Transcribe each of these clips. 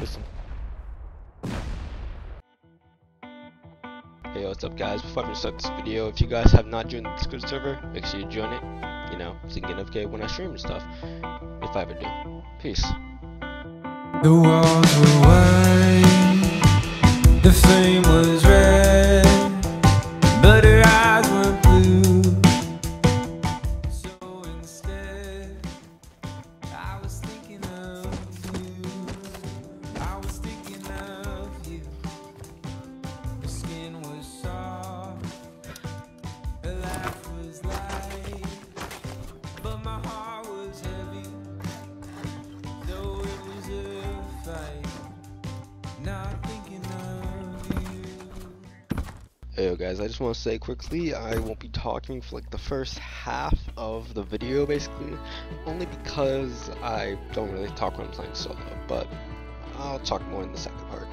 Listen. Hey, what's up, guys? Before I start this video, if you guys have not joined the Discord server, make sure you join it. You know, so you can get updated when I stream and stuff. If I ever do. Peace. The walls were white, the flame was red, but her eyes were blue. So instead, I was thinking of you. I was thinking of you. Her skin was soft, her laugh was light, but my heart was heavy, though it was a fight, not thinking of you. Hey guys, I just want to say quickly, I won't be talking for like the first half of the video basically, only because I don't really talk when I'm playing solo, but I'll talk more in the second part.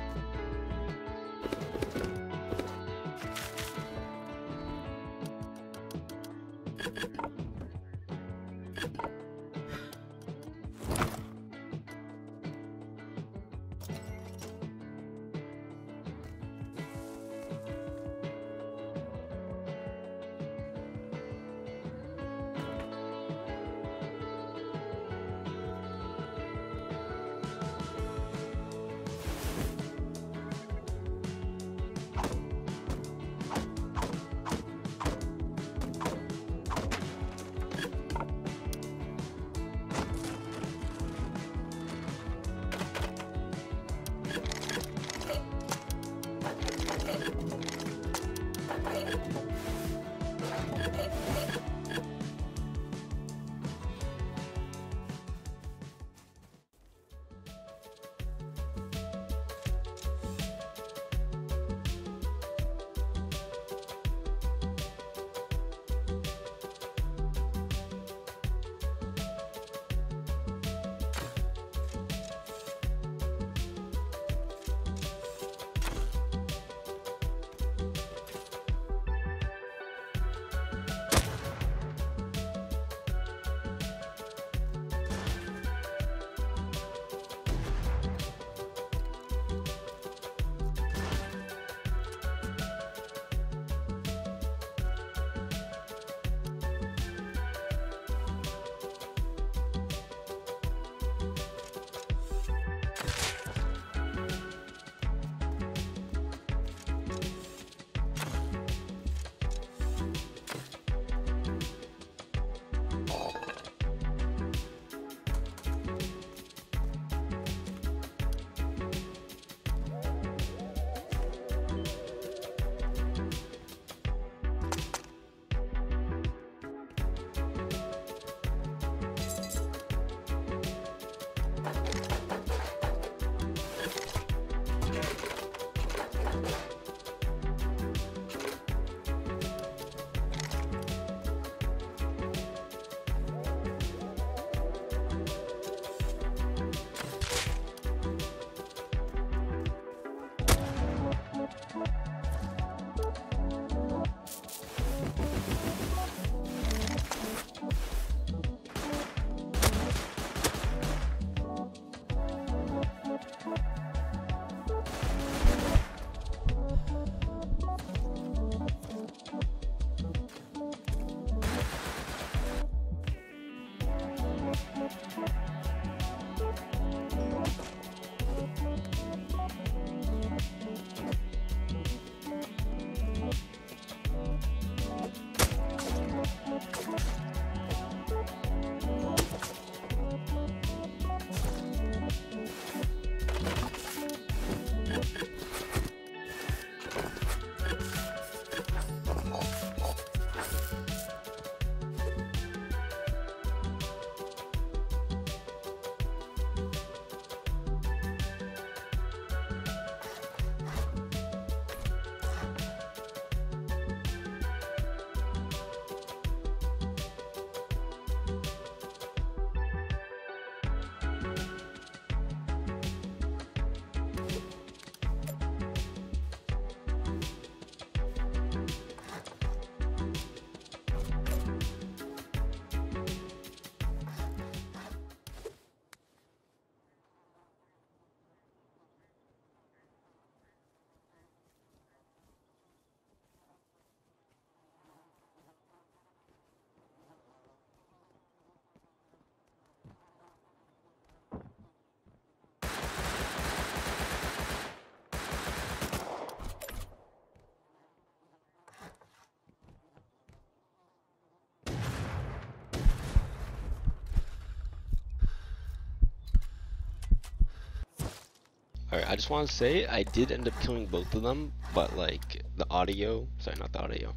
Alright, I just want to say I did end up killing both of them, but like the audio, sorry not the audio,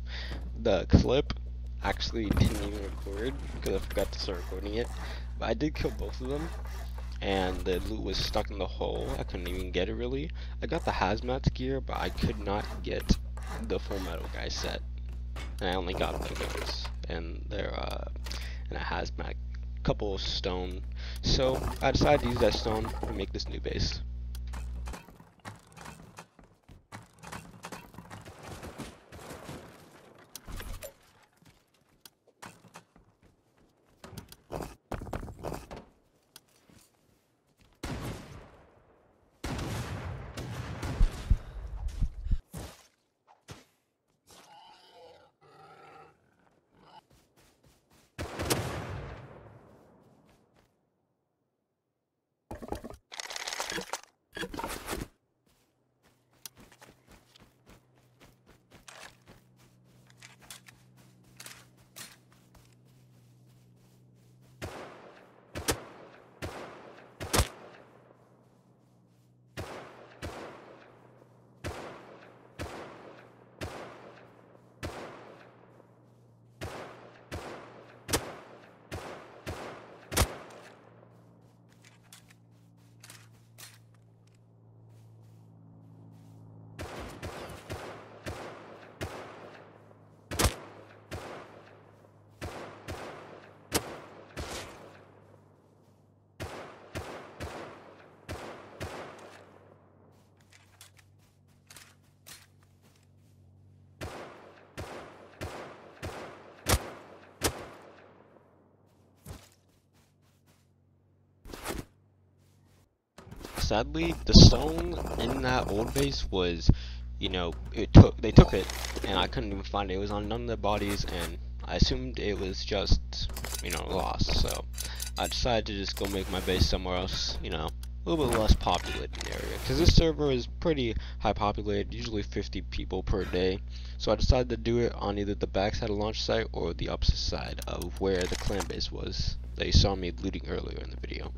the clip actually didn't even record because I forgot to start recording it. But I did kill both of them, and the loot was stuck in the hole. I couldn't even get it really. I got the hazmat gear, but I could not get the full metal guy set, and I only got the guns and their and a hazmat, couple of stone. So I decided to use that stone to make this new base. Sadly, the stone in that old base was, you know, they took it, and I couldn't even find it. It was on none of their bodies, and I assumed it was just, you know, lost. So I decided to just go make my base somewhere else, you know, a little bit less populated area, because this server is pretty high populated, usually 50 people per day. So I decided to do it on either the backside of launch site or the opposite side of where the clan base was that you saw me looting earlier in the video.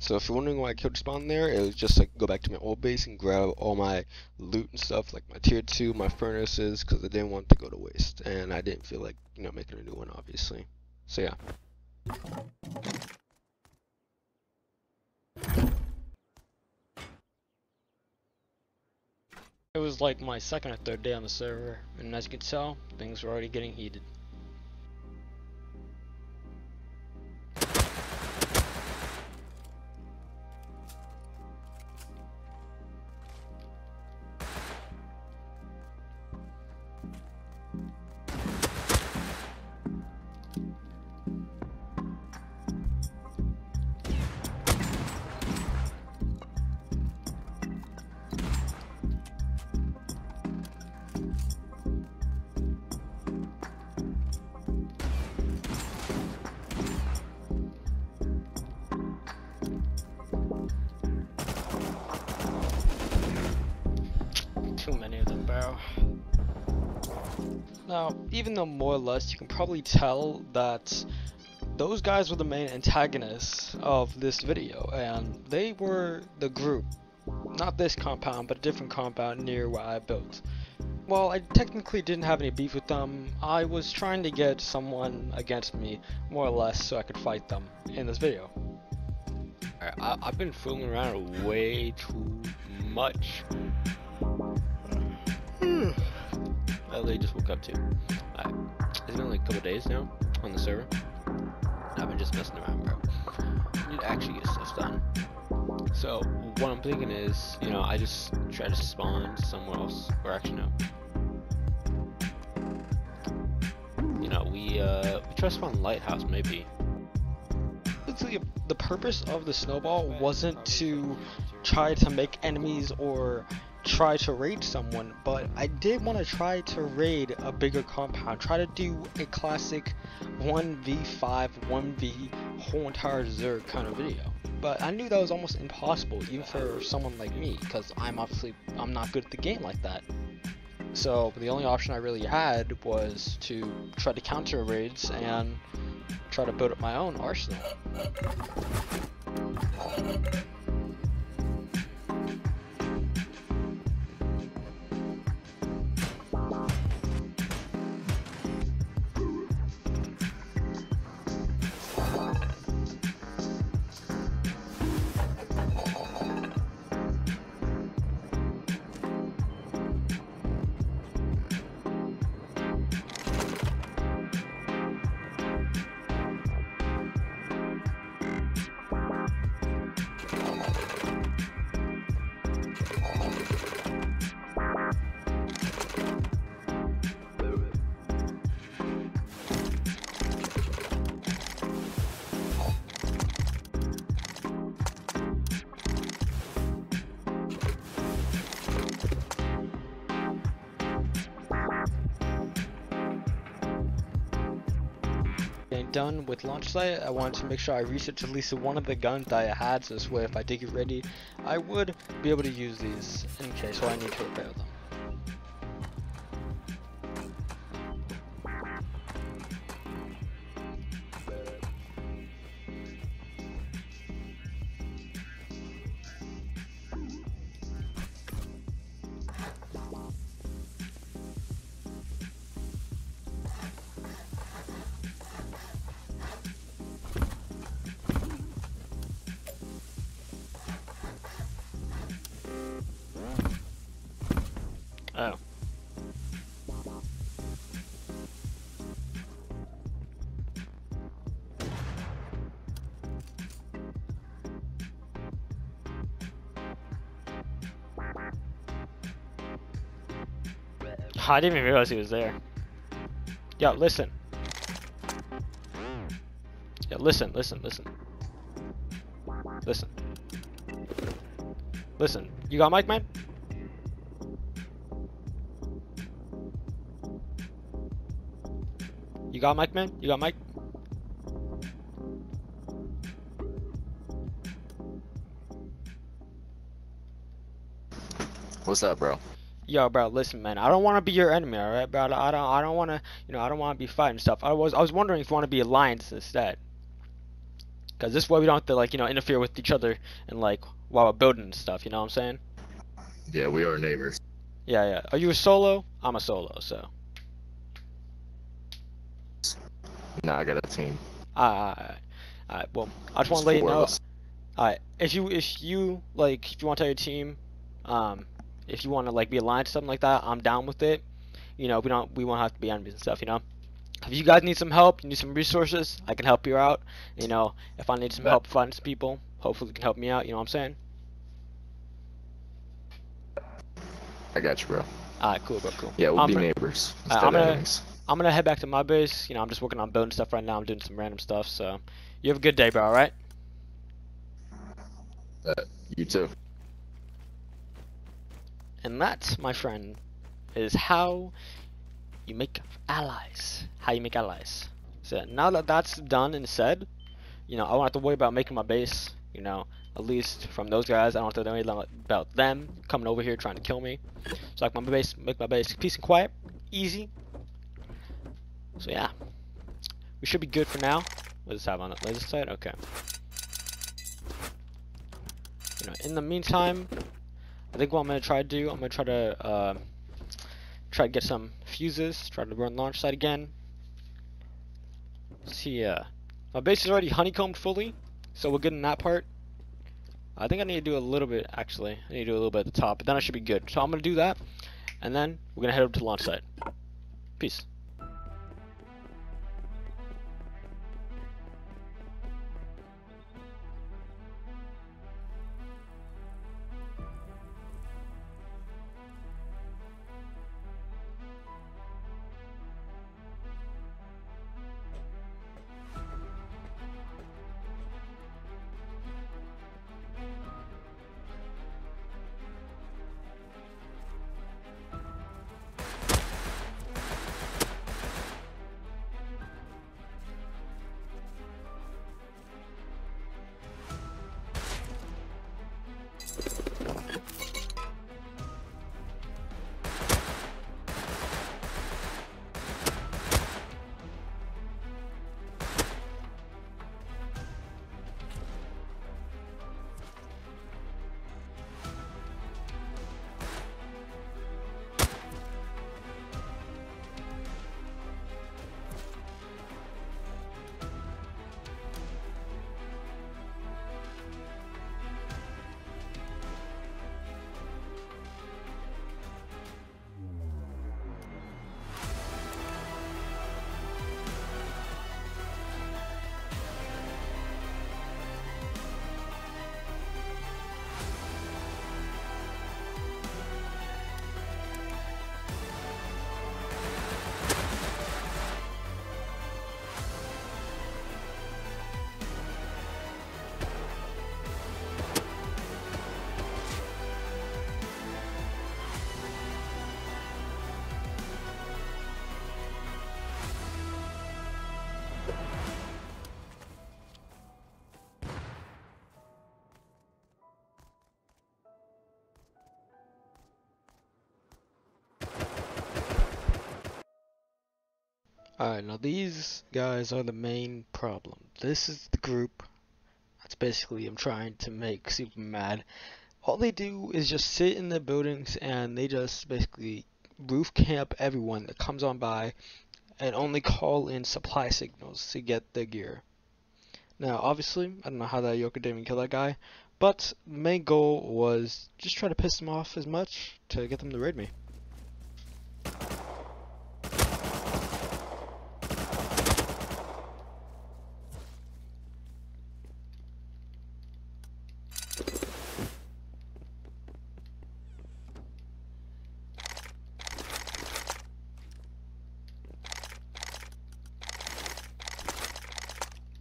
So if you're wondering why I killed spawn there, it was just like go back to my old base and grab all my loot and stuff, like my tier 2, my furnaces, because I didn't want it to go to waste, and I didn't feel like, you know, making a new one, obviously. So yeah. It was like my second or third day on the server, and as you can tell, things were already getting heated. Now, even though more or less you can probably tell that those guys were the main antagonists of this video, and they were the group, not this compound but a different compound near where I built. Well, I technically didn't have any beef with them. I was trying to get someone against me more or less so I could fight them in this video. Alright, I've been fooling around way too much. I literally just woke up to. It's been like a couple days now on the server. I've been just messing around, bro. I need to actually get stuff done. So what I'm thinking is, you know, I just try to spawn somewhere else, or actually no. You know, we try to spawn lighthouse maybe. The purpose of the snowball wasn't to try to make enemies or try to raid someone, but I did want to try to raid a bigger compound, try to do a classic 1v5 1v whole entire zerg kind of video. But I knew that was almost impossible, even for someone like me, because I'm not good at the game like that. So the only option I really had was to try to counter raids and try to build up my own arsenal. Done with launch site, I wanted to make sure I researched at least one of the guns that I had, so this way if I did get ready, I would be able to use these in case I need to repair them. Oh. I didn't even realize he was there. Yo, listen. Yo, listen. You got mic, man? You got mic, man? You got mic? What's up, bro? Yo, bro, listen, man. I don't want to be your enemy, all right, bro? I don't want to, you know, I don't want to be fighting stuff. I was wondering if you want to be alliance instead, because this way we don't have to, like, you know, interfere with each other and, like, while we're building and stuff. You know what I'm saying? Yeah, we are neighbors. Yeah, yeah. Are you a solo? I'm a solo, so. Nah, I got a team. Alright, well, I just want to let you know. Alright, if you want to tell your team, if you want to, like, be aligned to something like that, I'm down with it. You know, we won't have to be enemies and stuff, you know? If you guys need some help, you need some resources, I can help you out. You know, if I need some help finding some people, hopefully you can help me out, you know what I'm saying? I got you, bro. Alright, cool, bro, cool. Yeah, we'll be neighbors instead of enemies. I'm gonna head back to my base. You know, I'm just working on building stuff right now. I'm doing some random stuff, so you have a good day, bro, alright? You too. And that, my friend, is how you make allies. How you make allies. So now that that's done and said, you know, I don't have to worry about making my base, you know, at least from those guys. I don't have to worry about them coming over here trying to kill me. So I can make my base peace and quiet, easy. So yeah, we should be good for now. What does it have on the laser side? Okay. You know, in the meantime, I think what I'm gonna try to do, I'm gonna try to try to get some fuses. Try to burn launch site again. Let's see, my base is already honeycombed fully, so we're good in that part. I think I need to do a little bit actually. I need to do a little bit at the top, but then I should be good. So I'm gonna do that, and then we're gonna head over to launch site. Peace. Alright, now these guys are the main problem. This is the group that's basically I'm trying to make super mad. All they do is just sit in their buildings and they just basically roof camp everyone that comes on by and only call in supply signals to get their gear. Now obviously, I don't know how that Yoker didn't even kill that guy, but the main goal was just try to piss them off as much to get them to raid me.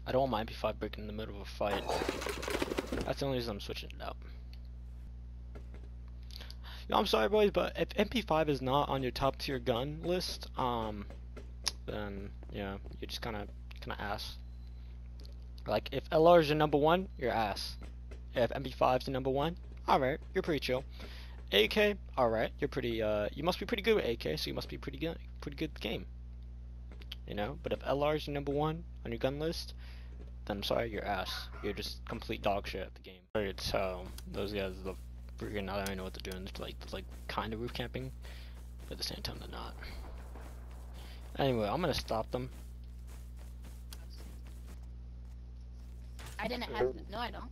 I don't want my MP5 breaking in the middle of a fight. That's the only reason I'm switching it out. You know, I'm sorry boys, but if MP5 is not on your top tier gun list, then yeah, you're just kinda ass. Like if LR is your number one, you're ass. If MP5 is your number one, alright, you're pretty chill. AK, alright, you're pretty you must be pretty good with AK, so you must be pretty good at the game. You know, but if LR is your number one on your gun list, then I'm sorry, you're ass. You're just complete dog shit at the game. Alright, so those guys are freaking out. I don't know what they're doing. It's like kind of roof camping, but at the same time they're not. Anyway, I'm gonna stop them. I didn't have them. No, I don't.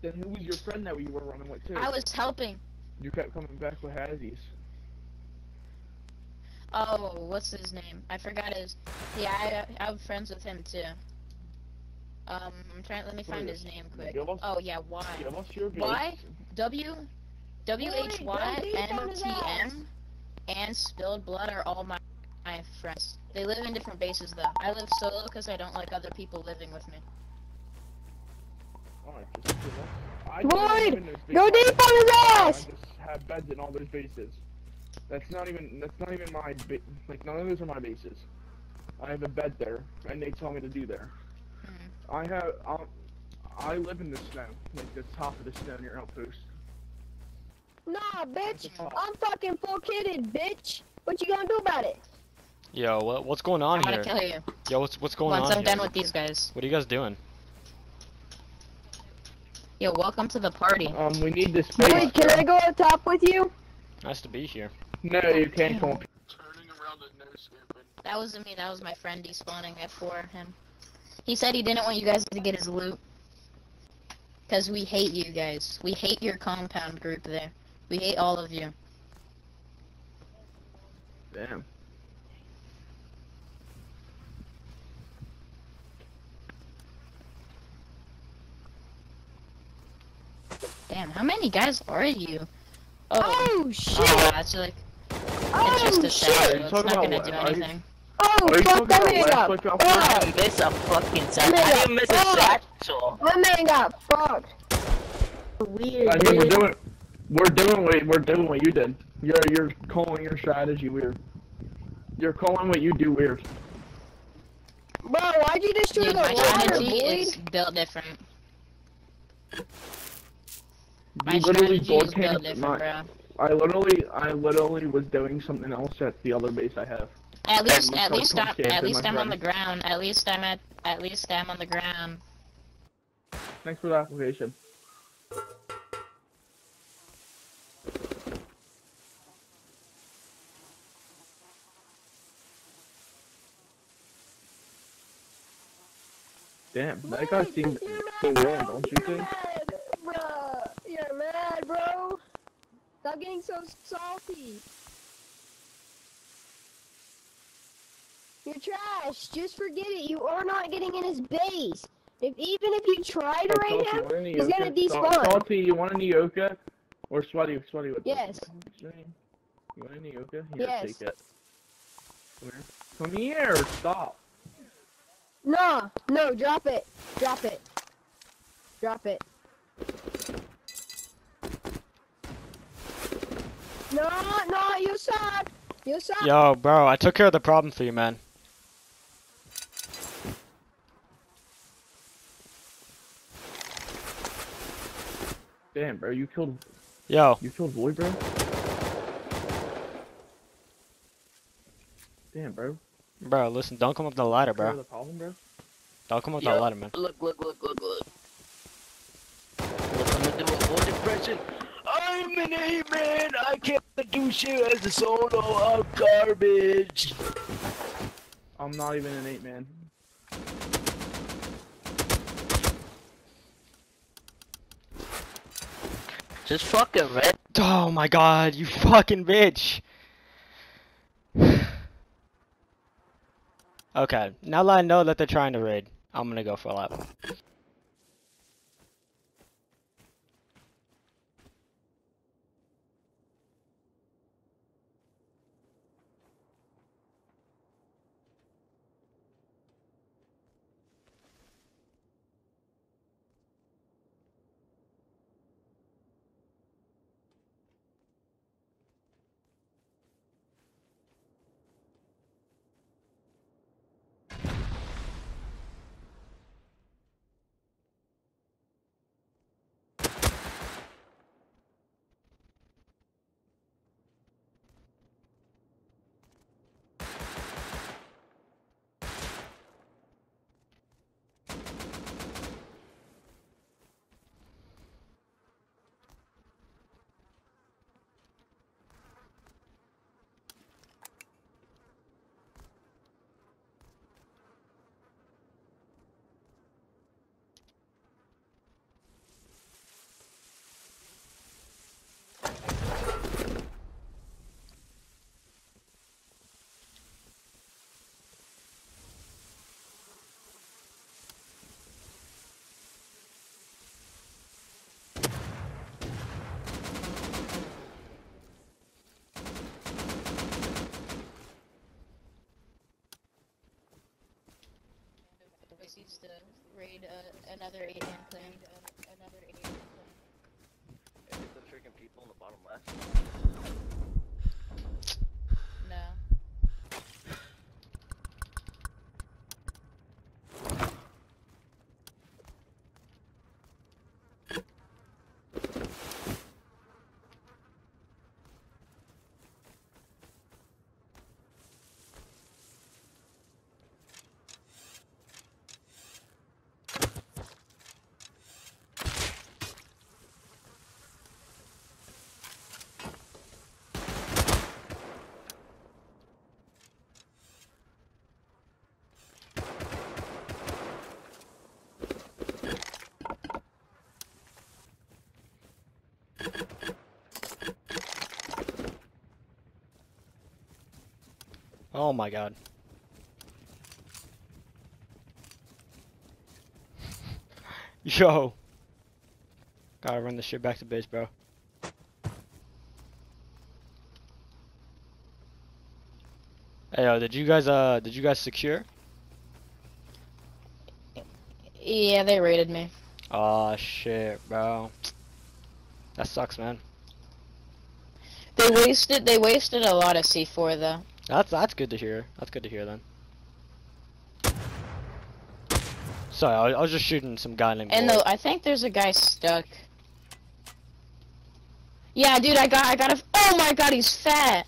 Then who was your friend that you were running with too? I was helping. You kept coming back with Hazzies. Oh, what's his name? I forgot his. Yeah, I was friends with him too. I'm trying. Let me find his name quick. Oh yeah, Y. Y WHY MTM and Spilled Blood are all my friends. They live in different bases though. I live solo because I don't like other people living with me. Lloyd, go deep on his ass. I just have beds in all those bases. That's not even my base. Like none of those are my bases. I have a bed there, and they tell me to do there. Mm-hmm. I live in the snow, like the top of the snow near outpost. Nah, bitch, I'm fucking full kitted, bitch. What you gonna do about it? Yo, what's going on here? I'm gonna kill you. Yo, what's going on? Once I'm done with these guys. What are you guys doing? Yo, welcome to the party. We need this. Wait, can I go up top with you? Nice to be here. No, you can't come. That wasn't me, that was my friend despawning at 4 him. He said he didn't want you guys to get his loot. Cause we hate you guys. We hate your compound group there. We hate all of you. Damn. Damn, how many guys are you? Oh shit! Oh, that's like, it's just a shadow, it's not gonna do anything. Oh, fuck that man up! I didn't miss a fucking shot. I didn't miss a shot. That man got fucked. Weird. I mean, we're doing what you did. You're calling your strategy weird. You're calling what you do weird. Bro, why'd you destroy the water, It's built different. My literally built different, bro. I literally was doing something else at the other base I have. At least I'm on the ground. Thanks for the application. Damn, that guy seemed so wrong, don't you think? You're mad, bro! Stop getting so salty! You're trash! Just forget it! You are not getting in his base! Even if you try to raid him, he's gonna despawn! Salty, you want any yoga? Or sweaty with yes. You want any yoga? Here, yes. Take it. Come here! Stop! No, no, drop it. Drop it. Drop it. No, no, you suck. You suck. Yo, bro, I took care of the problem for you, man. Damn, bro, you killed... Yo. You killed Void, bro? Damn, bro. Bro, listen, don't come up the ladder, bro. Don't come up the ladder, man. Look. I'm gonna do a full depression. I'm an A-man! I can't do shit as a solo. I'm garbage. I'm not even an 8-man. Just fucking red. Oh my god, you fucking bitch. Okay, now that I know that they're trying to raid, I'm gonna go for a lap. He's to raid another 8-man clan. Hey, the freaking people in the bottom left. Oh my god. Yo. Gotta run this shit back to base, bro. Hey, yo, did you guys secure? Yeah, they raided me. Aw, shit, bro. That sucks, man. They wasted a lot of C4 though. That's good to hear. That's good to hear then. Sorry, I was just shooting some guy named. And I think there's a guy stuck. Yeah, dude, I got a. Oh my God, he's fat.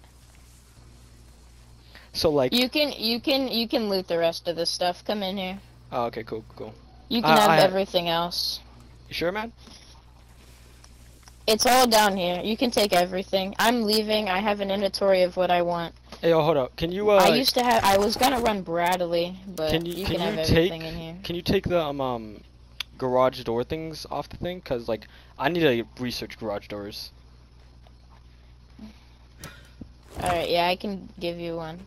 So like. You can loot the rest of this stuff. Come in here. Oh, okay, cool. You can have everything else. You sure, man? It's all down here. You can take everything. I'm leaving. I have an inventory of what I want. Hey, yo, hold up. Can you? I was gonna run Bradley, but you can have everything in here. Can you take the garage door things off the thing? Cause like I need to research garage doors. All right. Yeah, I can give you one.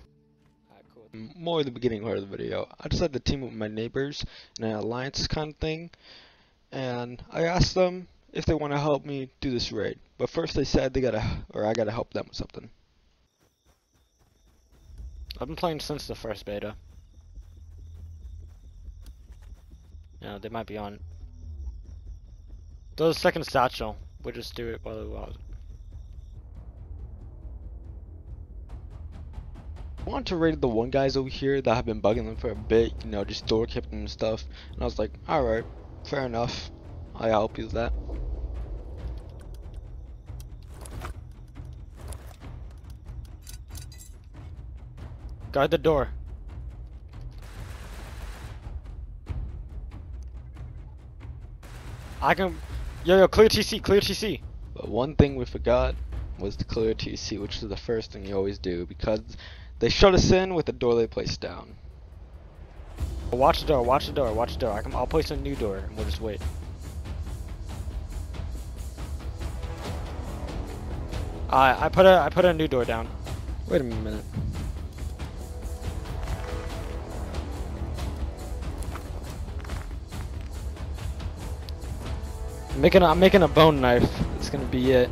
More of the beginning part of the video. I decided to team up with my neighbors in an alliance kind of thing, and I asked them if they want to help me do this raid. But first they said I gotta help them with something. I've been playing since the first beta. No, they might be on. There's a second satchel. We'll just do it while it was. I wanted to raid the one guys over here that have been bugging them for a bit, you know, just door kept them and stuff. And I was like, alright, fair enough. I'll help you with that. Guard the door. I can. Yo, clear TC, clear TC. But one thing we forgot was to clear TC, which is the first thing you always do because. They shut us in with the door they placed down. Watch the door, watch the door, watch the door. I'll place a new door and we'll just wait. I put a new door down. Wait a minute. I'm making a bone knife. It's gonna be it.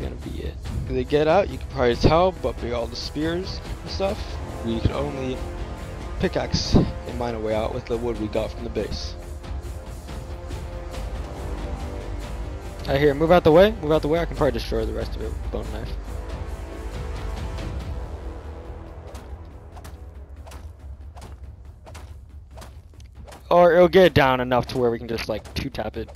If they get out, you can probably tell, but with all the spears and stuff, we could only pickaxe and mine our way out with the wood we got from the base. Alright, here, move out the way, I can probably destroy the rest of it with a bone knife. Or it'll get it down enough to where we can just like two-tap it.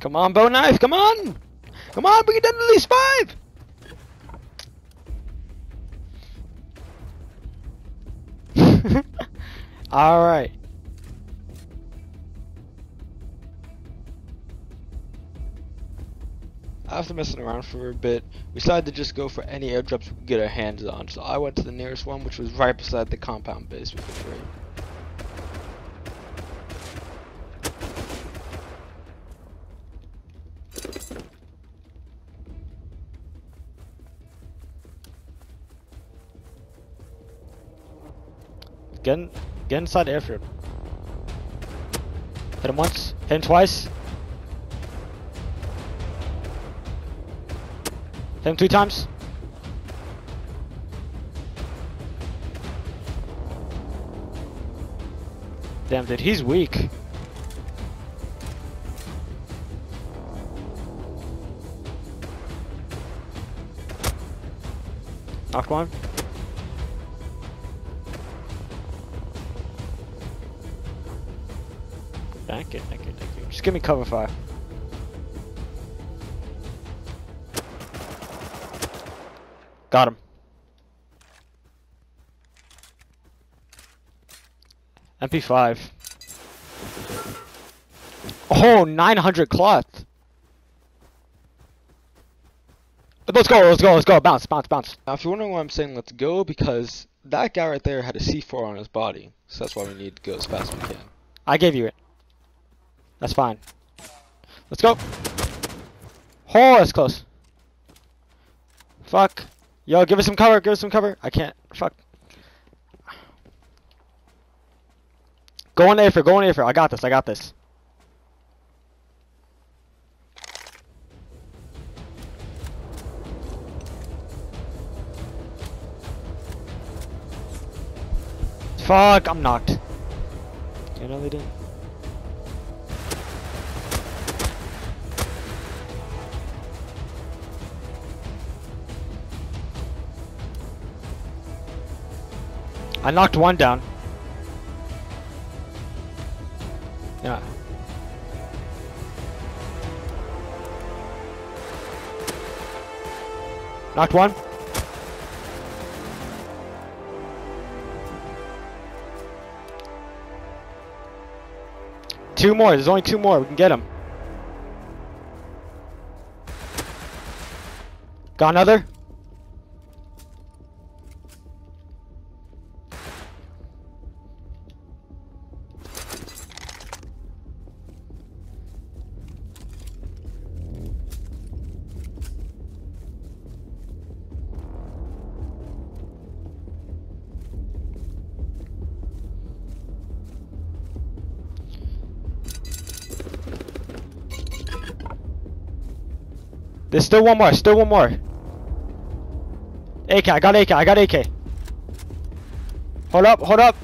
Come on, bow knife, come on! Come on, we can do at least 5! Alright. After messing around for a bit, we decided to just go for any airdrops we could get our hands on, so I went to the nearest one, which was right beside the compound base we could free. Get inside the airfield. Hit him once. Hit him twice. Hit him 3 times. Damn, dude, he's weak. Knock one. Thank you. Just give me cover fire. Got him. MP5. Oh, 900 cloth. Let's go. Bounce. Now, if you're wondering why I'm saying let's go, because that guy right there had a C4 on his body. So that's why we need to go as fast as we can. I gave you it. That's fine. Let's go. Oh, that's close. Fuck. Yo, give us some cover. I can't. Fuck. Go on A4, go on A4. I got this, I got this. Fuck, I'm knocked. Yeah, no, they didn't. I knocked one down. Yeah. Knocked one. Two more. There's only two more. We can get them. Got another. There's still one more, still one more. AK, I got AK, I got AK. Hold up, hold up.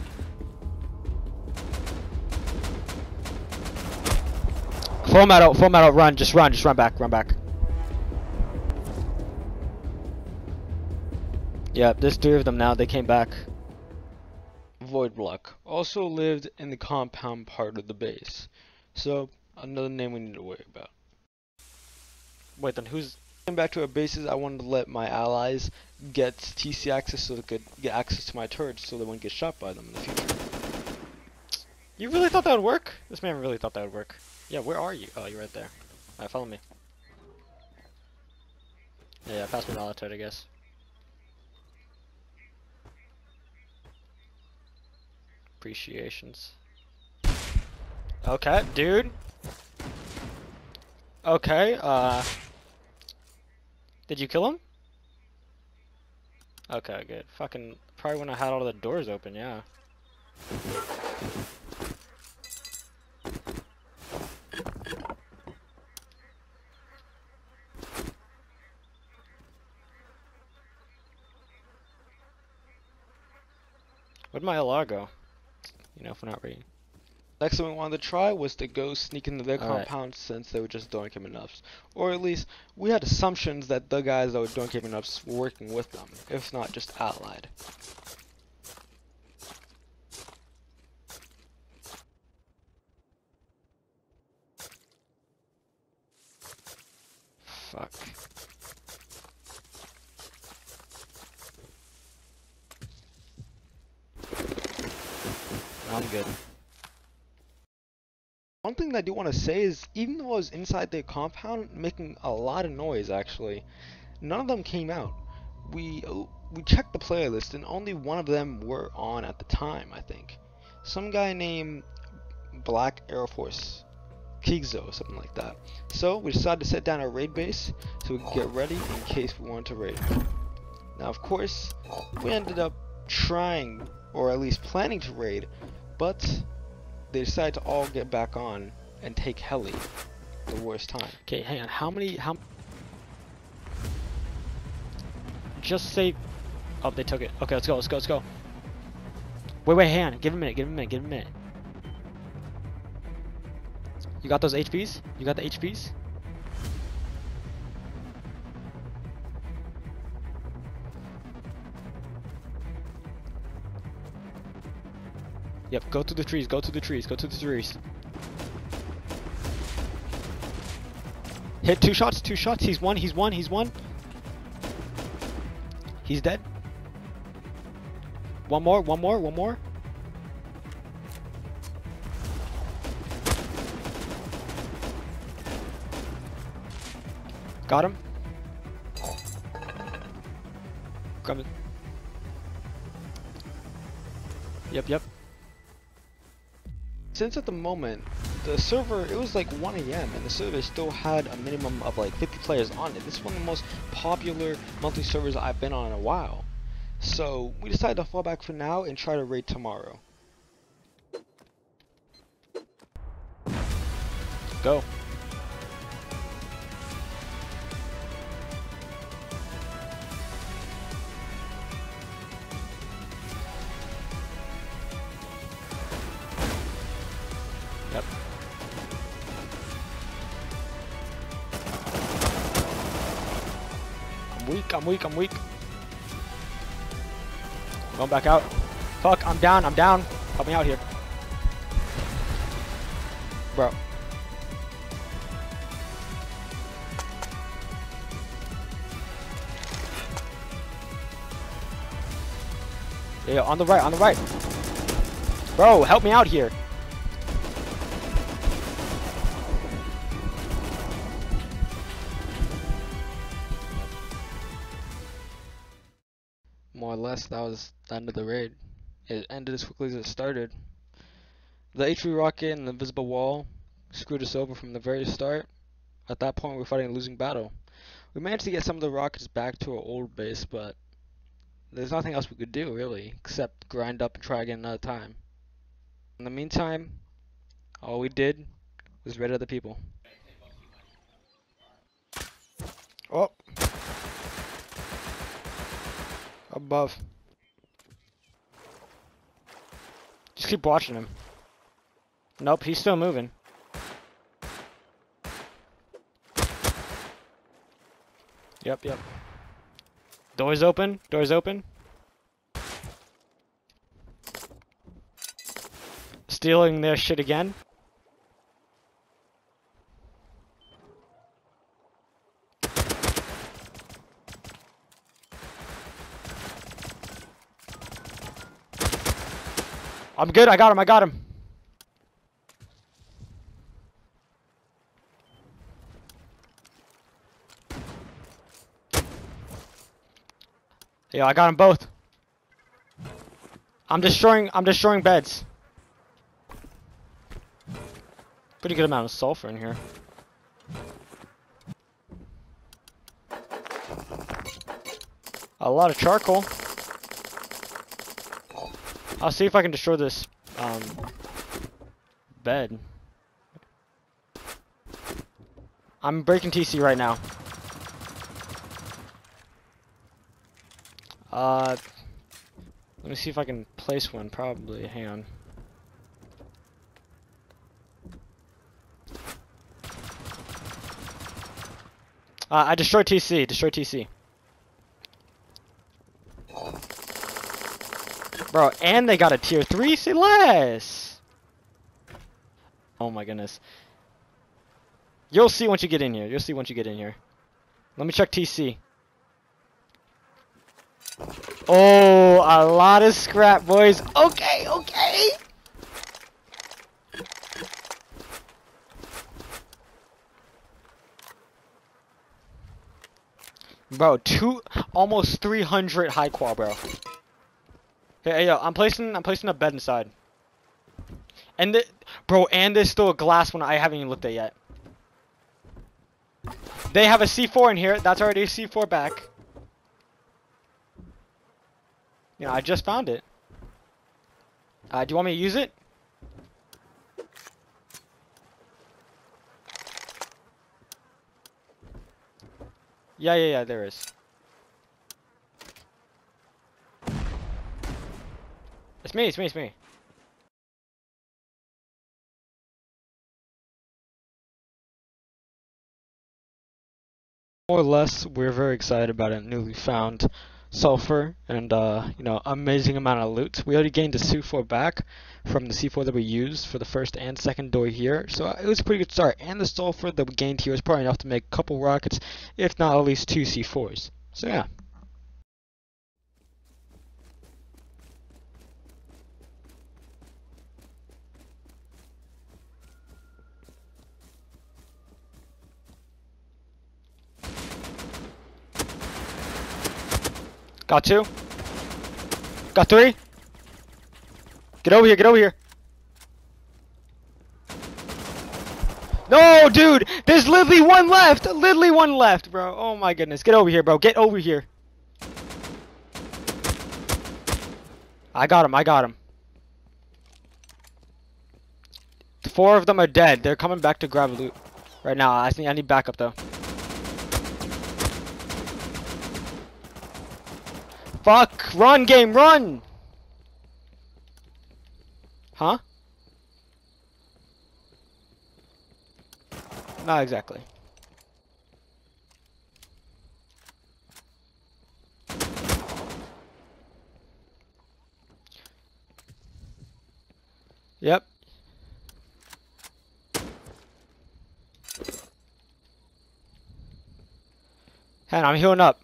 Full metal, run, just run back, run back. Yep, there's three of them now, they came back. Void Block also lived in the compound part of the base. So, another name we need to worry about. Wait, then who's going back to our bases? I wanted to let my allies get TC access so they could get access to my turrets so they wouldn't get shot by them in the future. You really thought that would work? This man really thought that would work. Yeah, where are you? Oh, you're right there. Alright, follow me. Yeah, pass me the alloy turret, I guess. Appreciations. Okay, dude. Okay, did you kill him? Okay, good. Fucking probably when I had all the doors open, yeah. Where'd my LR go? You know, if we're not reading. Next thing we wanted to try was to go sneak into their compound since they were just doing him enough. Or at least, we had assumptions that the guys that were doing him enough were working with them, if not just allied. Fuck. I'm good. One thing that I do want to say is, even though I was inside their compound, making a lot of noise actually, none of them came out. We checked the player list and only one of them were on at the time, I think. Some guy named Black Air Force, Kigzo, something like that. So we decided to set down our raid base so we could get ready in case we wanted to raid. Now of course, we ended up trying, or at least planning to raid, but they decided to all get back on and take heli the worst time. Okay, hang on. How many? Just say. Oh, they took it. Okay, let's go. Let's go. Let's go. Wait, wait, hang on. Give him a minute. Give him a minute. Give him a minute. You got those HPs? You got the HPs? Yep, go to the trees, go to the trees, go to the trees. Hit two shots, he's one, he's one, he's one. He's dead. One more, one more, one more. Got him. Grab it. Yep, yep. Since at the moment, the server, it was like 1 AM and the server still had a minimum of like 50 players on it. This is one of the most popular monthly servers I've been on in a while. So we decided to fall back for now and try to raid tomorrow. go. Yep. I'm weak. I'm going back out. Fuck, I'm down. Help me out here. Bro. Yeah, on the right. Bro, help me out here. More or less, that was the end of the raid. It ended as quickly as it started. The HV rocket and the invisible wall screwed us over from the very start. At that point, we were fighting a losing battle. We managed to get some of the rockets back to our old base, but there's nothing else we could do, really, except grind up and try again another time. In the meantime, all we did was raid other people. Oh! Above. Just keep watching him. Nope, he's still moving. Yep. Door's open. Stealing their shit again. I'm good, I got him. Yeah, I got them both. I'm destroying beds. Pretty good amount of sulfur in here. A lot of charcoal. I'll see if I can destroy this bed. I'm breaking TC right now. Let me see if I can place one, probably. Hang on. I destroyed TC. Bro, and they got a tier 3 Celeste! Oh my goodness. You'll see once you get in here. Let me check TC. Oh, a lot of scrap, boys. Okay. Bro, almost 300 high qual, bro. Hey, yo, I'm placing a bed inside. And there's still a glass one I haven't even looked at yet. They have a C4 in here. That's already a C4 back. You know, I just found it. Do you want me to use it? Yeah, there is. It's me. More or less, we're very excited about a newly found sulfur and amazing amount of loot. We already gained the C4 back from the C4 that we used for the first and second door here, so it was a pretty good start. And the sulfur that we gained here was probably enough to make a couple rockets, if not at least 2 C4s. So yeah. Got 2. Got 3. Get over here. No, dude! There's literally one left, bro. Oh my goodness. Get over here, bro. I got him. 4 of them are dead. They're coming back to grab loot right now. I need backup though. Fuck! Run, game, run! Huh? Not exactly. Yep. And I'm healing up.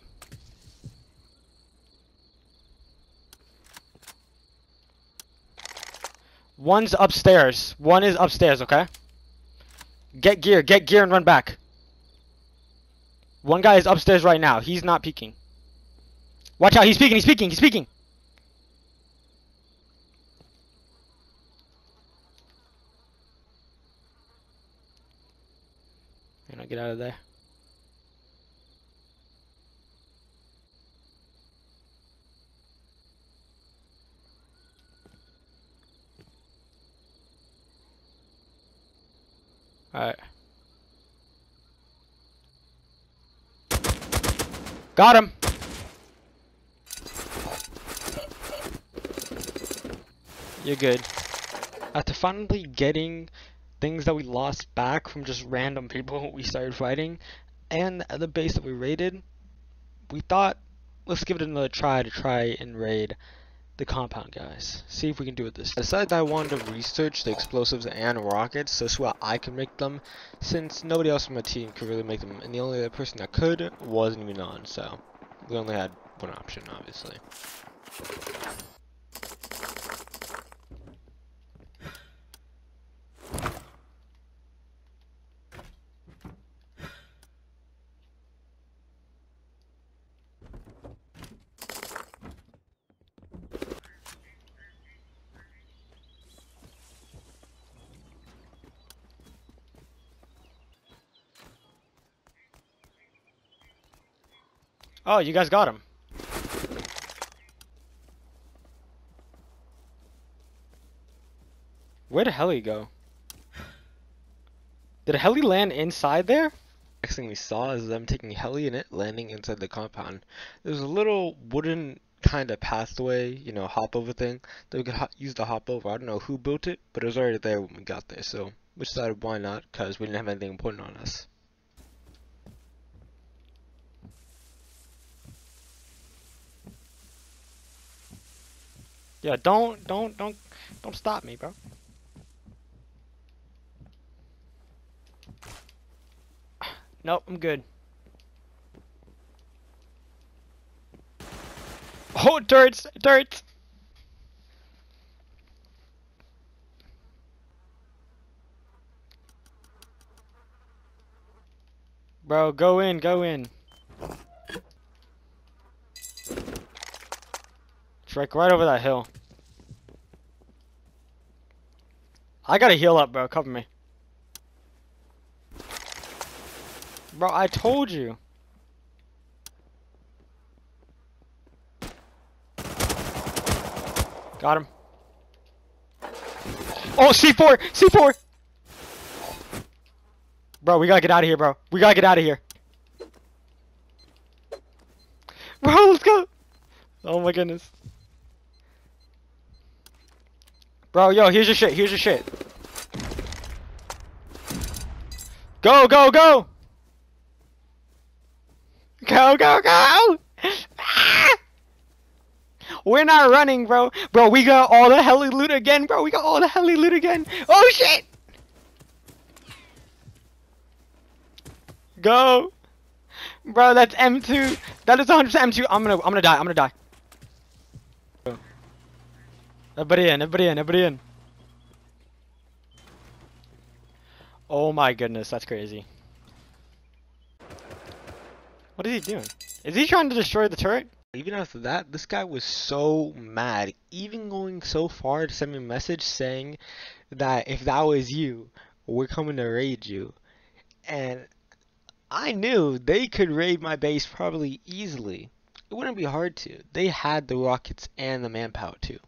One's upstairs. One is upstairs, okay? Get gear and run back. One guy is upstairs right now. He's not peeking. Watch out, he's peeking. And I get out of there. Alright. Got him! You're good. After finally getting things that we lost back from just random people we started fighting, and the base that we raided, we thought, let's give it another try to try and raid the compound, guys. See if we can do it this time. Besides, I wanted to research the explosives and rockets, so that's why I can make them, since nobody else from my team could really make them, and the only other person that could wasn't even on, so we only had one option, obviously. Oh, you guys got him. Where'd a heli go? Did a heli land inside there? Next thing we saw is them taking heli and it landing inside the compound. There's a little wooden kind of pathway, you know, hop over thing that we could use to hop over. I don't know who built it, but it was already there when we got there. So we decided why not, because we didn't have anything important on us. Yeah, don't stop me, bro. Nope, I'm good. Oh, turrets! Bro, go in. Trek right over that hill. I gotta heal up, bro. Cover me. Bro, I told you. Got him. Oh, C4! Bro, we gotta get out of here, bro. Bro, let's go! Oh my goodness. Bro, yo, here's your shit. Go! Go! Ah! We're not running, bro. Bro, we got all the heli loot again, bro. Oh, shit! Go! Bro, that's M2. That is 100% M2. I'm gonna die. Everybody in. Oh my goodness, that's crazy. What is he doing? Is he trying to destroy the turret? Even after that, this guy was so mad, even going so far to send me a message saying that if that was you, we're coming to raid you. And I knew they could raid my base probably easily. It wouldn't be hard to. They had the rockets and the manpower too.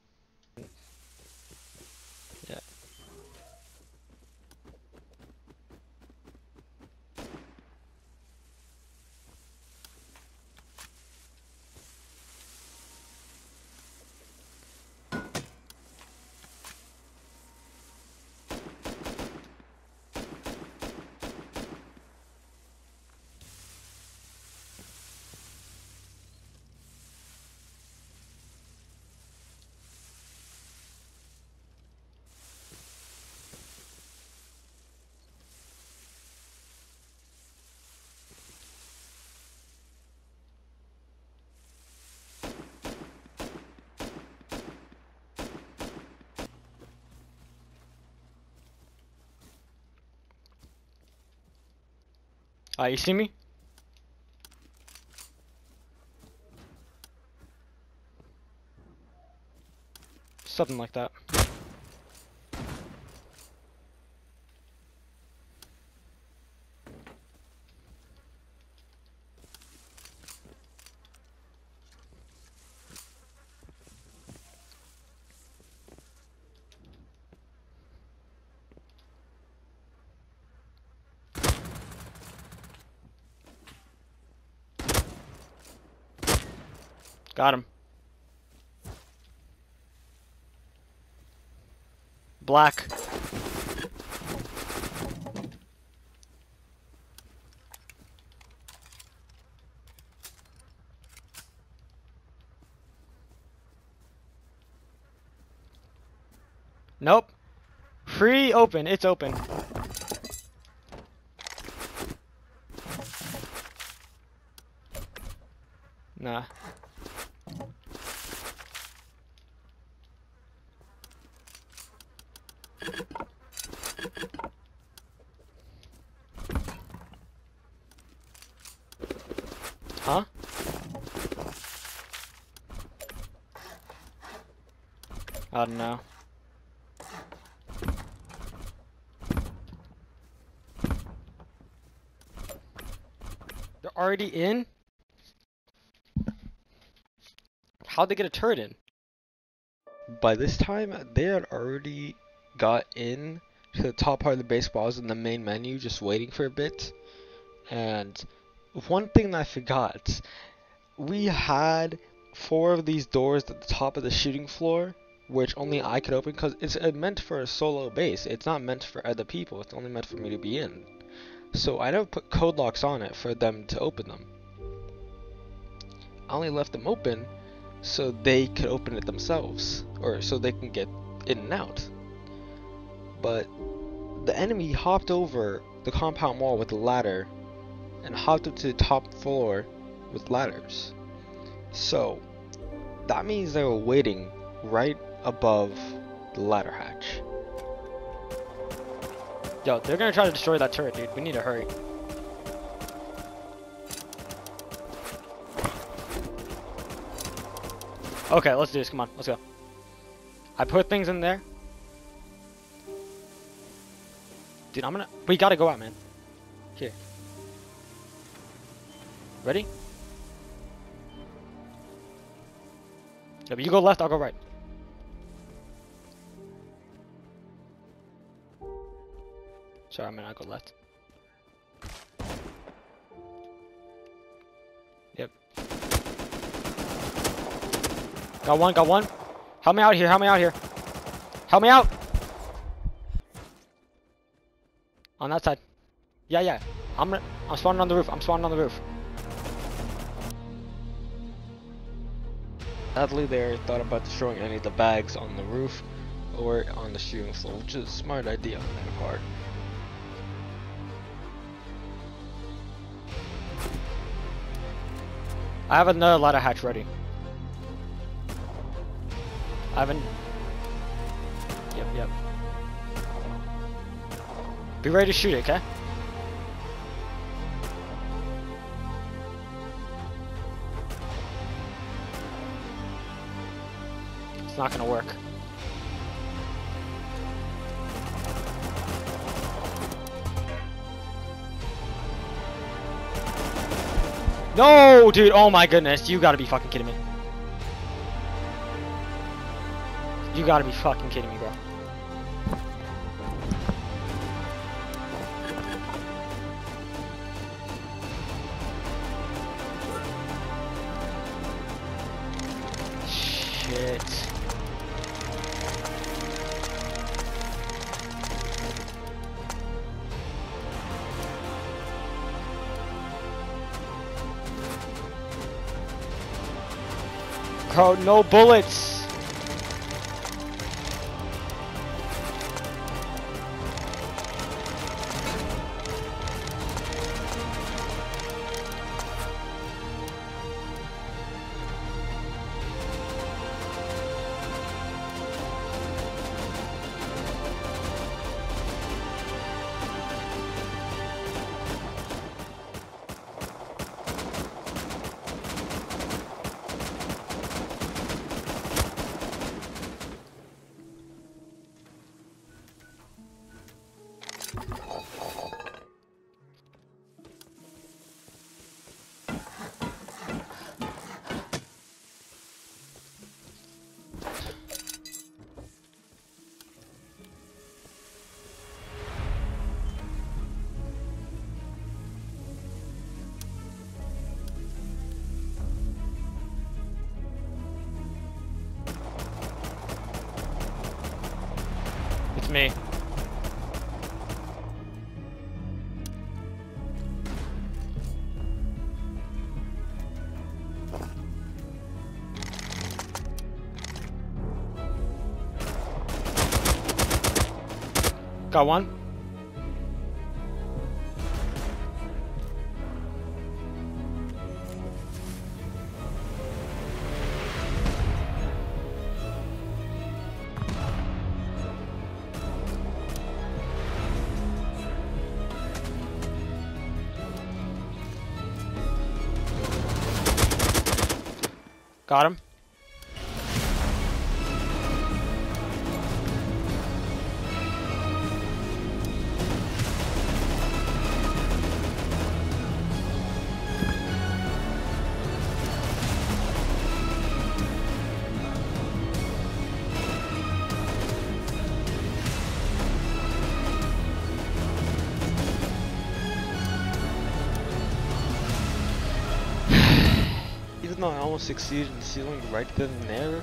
You see me? Something like that. Got him. Black. Nope. Free open. It's open. Nah. Huh? I don't know. They're already in? How'd they get a turret in? By this time, they had already got in to the top part of the base walls in the main menu, just waiting for a bit. And one thing that I forgot, we had 4 of these doors at the top of the shooting floor, which only I could open because it's meant for a solo base. It's not meant for other people. It's only meant for me to be in. So I never put code locks on it for them to open them. I only left them open so they could open it themselves, or so they can get in and out. But the enemy hopped over the compound wall with a ladder and hopped up to the top floor with ladders. So that means they were waiting right above the ladder hatch. Yo, they're gonna try to destroy that turret, dude. We need to hurry. Okay, let's do this. Come on, let's go. I put things in there. Dude, we gotta go out, man. Here. Ready? If you go left, I'll go right. Sorry, I'll go left. Yep. Got one, got one. Help me out here, help me out here. Help me out! On that side. Yeah, yeah. I'm spawning on the roof, I'm spawning on the roof. Sadly, they thought about destroying any of the bags on the roof or on the shooting floor, which is a smart idea on their part. I have another ladder hatch ready. Yep, yep. Be ready to shoot it, okay? It's not gonna work. No, dude, oh my goodness, you gotta be fucking kidding me. You gotta be fucking kidding me, bro. Shit. Bro, no bullets. Me. Got one. Got him. I almost succeeded in sealing right then and there.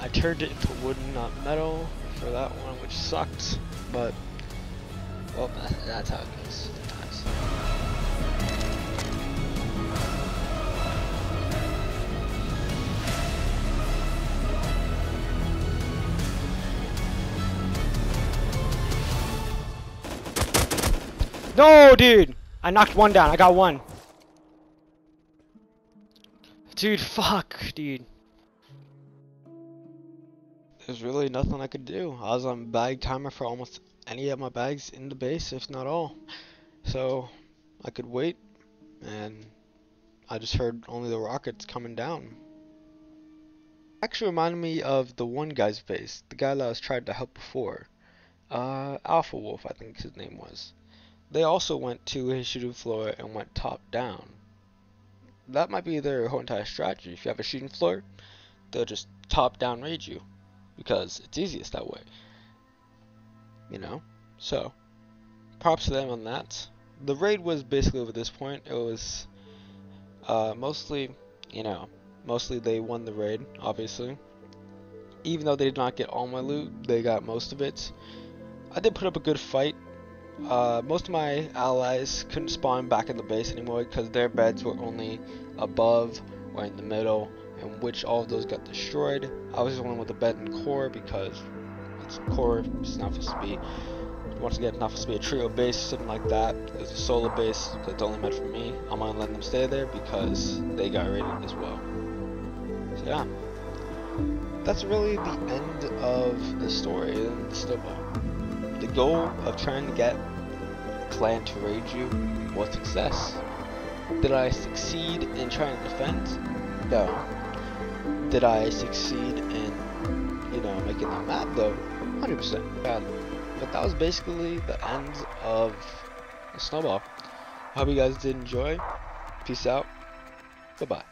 I turned it into wooden, not metal, for that one, which sucked, but well, that's how it goes sometimes. No, dude! I knocked one down. I got one. Dude, fuck, dude. There's really nothing I could do. I was on bag timer for almost any of my bags in the base, if not all. So, I could wait, and I just heard only the rockets coming down. Actually reminded me of the one guy's base, the guy that I was trying to help before. Alpha Wolf, I think his name was. They also went to his shooting floor and went top down. That might be their whole entire strategy. If you have a shooting floor, they'll just top down raid you because it's easiest that way, you know. So props to them on that. The raid was basically over this point. It was mostly, you know, mostly they won the raid, obviously. Even though they did not get all my loot, they got most of it. I did put up a good fight. Most of my allies couldn't spawn back in the base anymore because their beds were only above or in the middle, and which all of those got destroyed. I was the one with the bed in core because it's core. It's not supposed to be, once again, it's not supposed to be a trio base or something like that. It's a solo base that's only meant for me. I'm gonna let them stay there because they got raided as well. So yeah, that's really the end of the story in the Snowball. The goal of trying to get a clan to raid you was success. Did I succeed in trying to defend? No. Did I succeed in, you know, making them mad though? 100%. Yeah. But that was basically the end of the Snowball. I hope you guys did enjoy. Peace out. Bye bye.